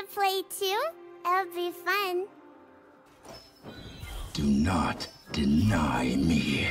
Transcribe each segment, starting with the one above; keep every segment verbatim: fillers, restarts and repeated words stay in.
to play too? It'll be fun. Do not deny me.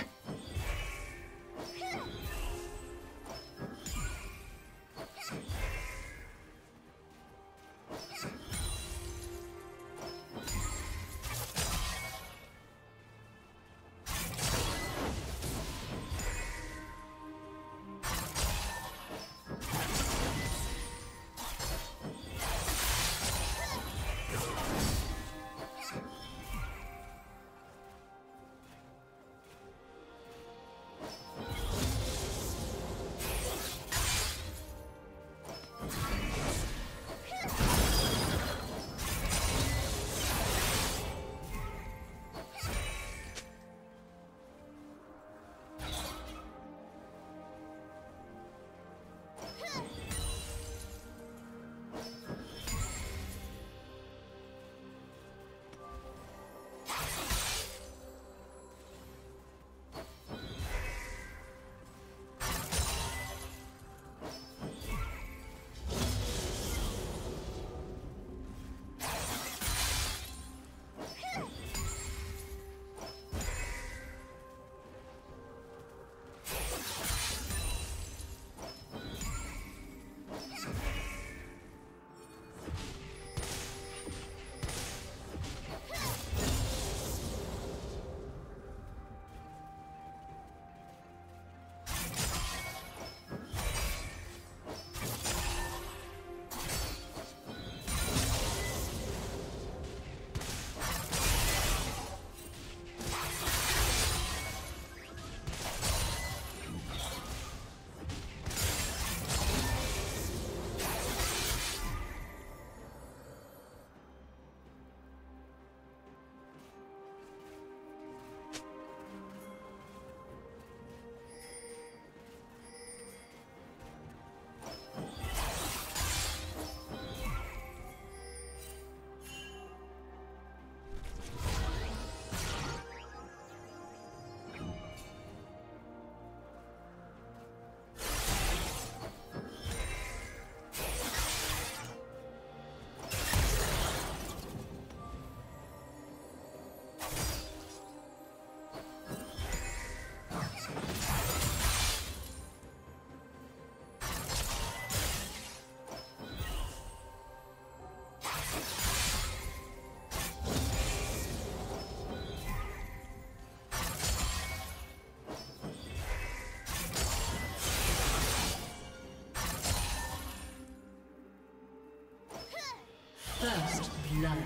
First blood.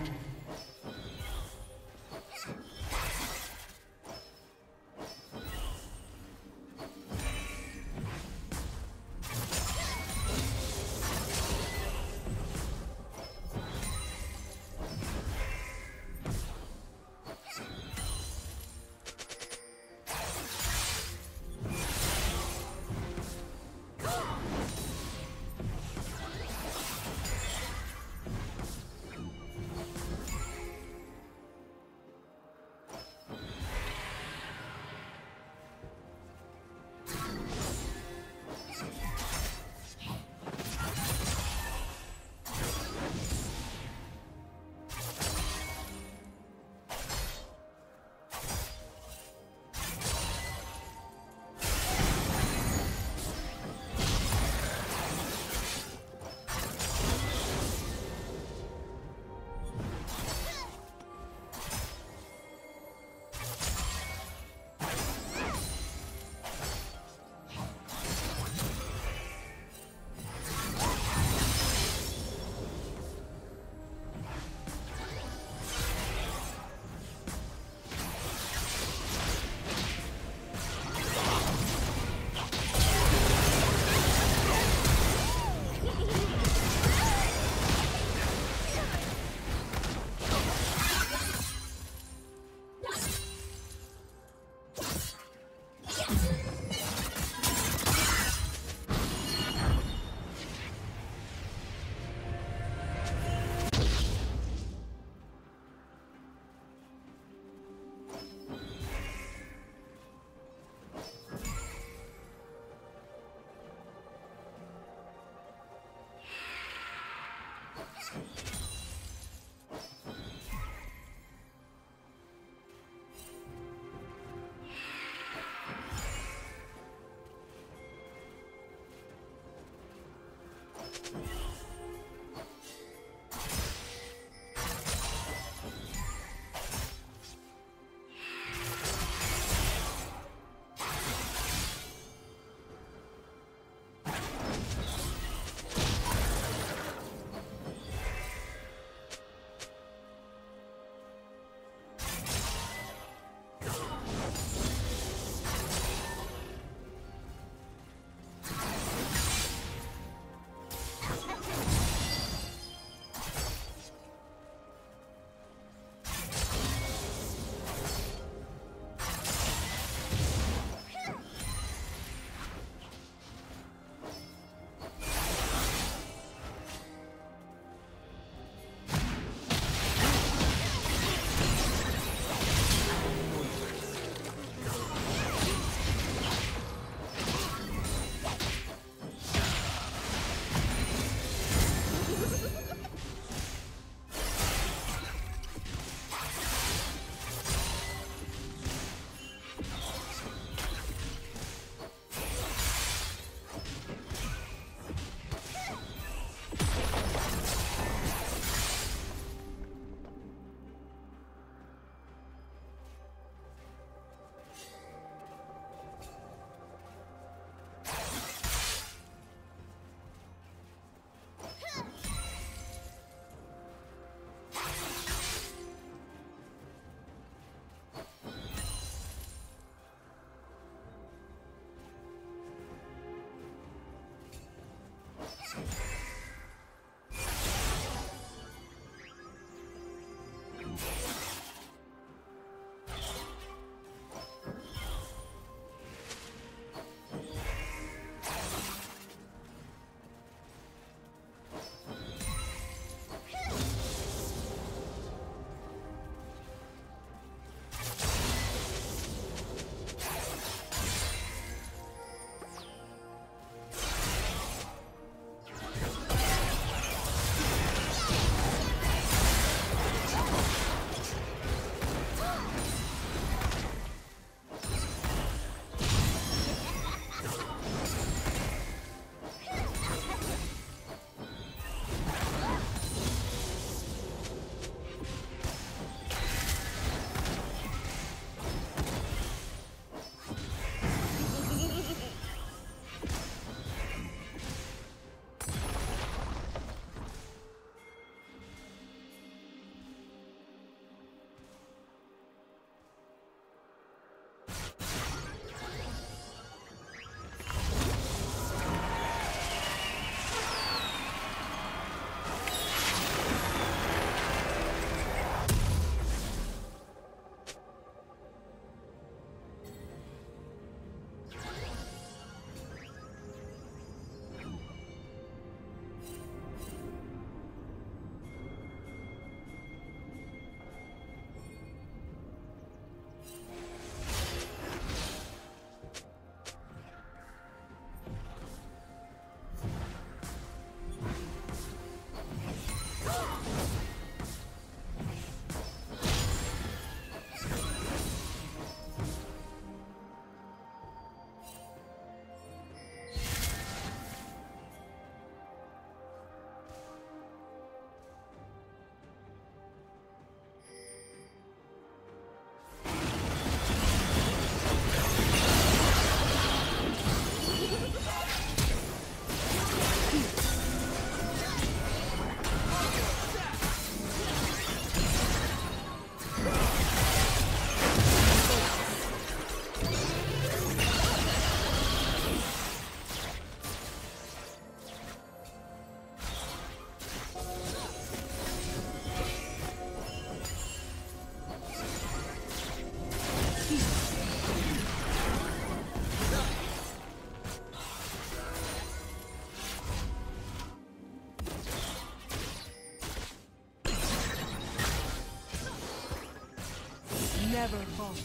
Never fall.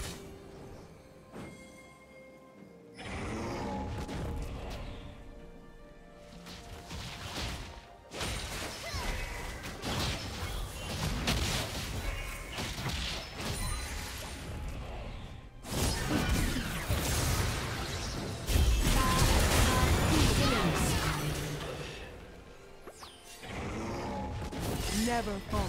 Never fall.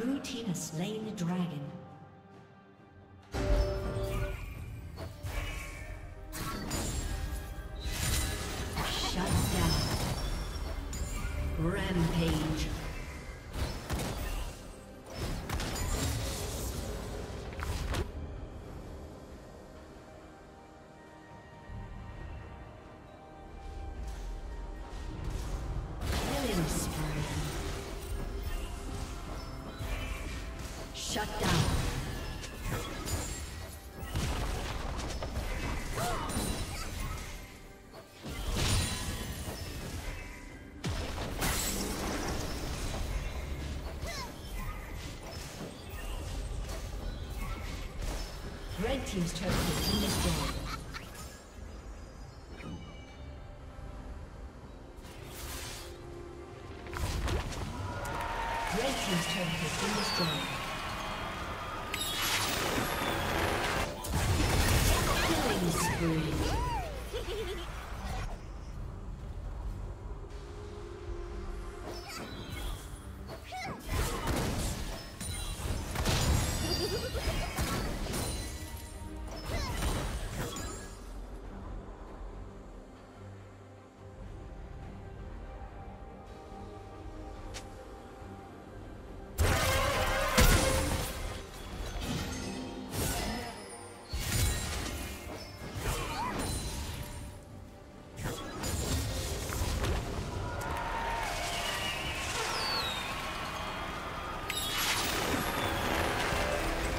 Blue team has slain the dragon. Shut down. Rampage. Shut down. Red team's turret has been destroyed. Red team's turret has been destroyed.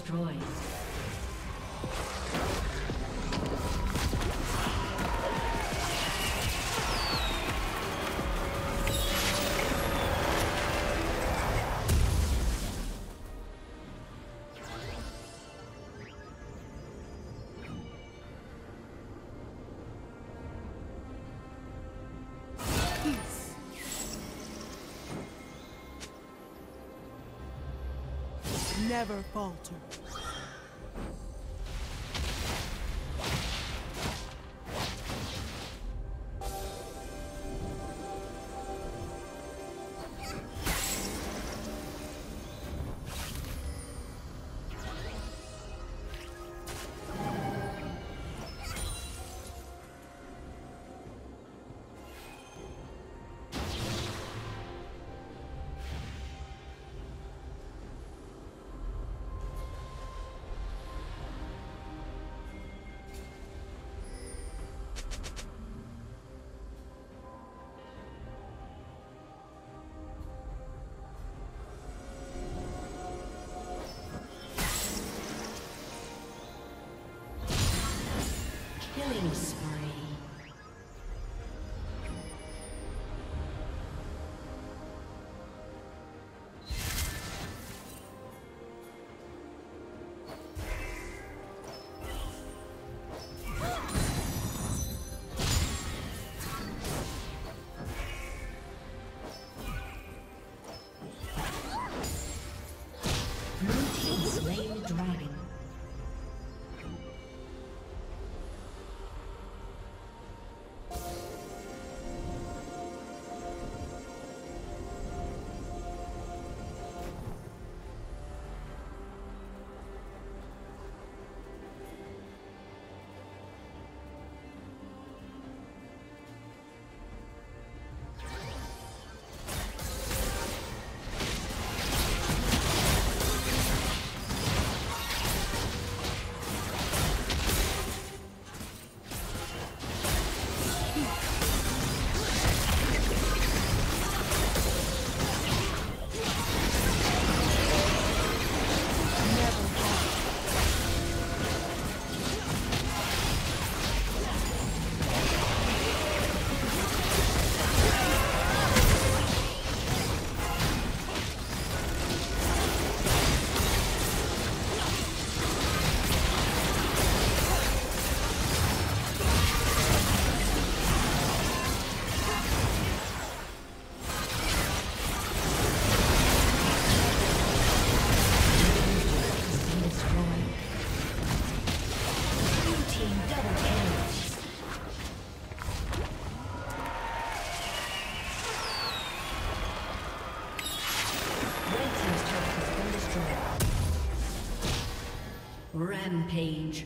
destroyed. Never falter. Rampage.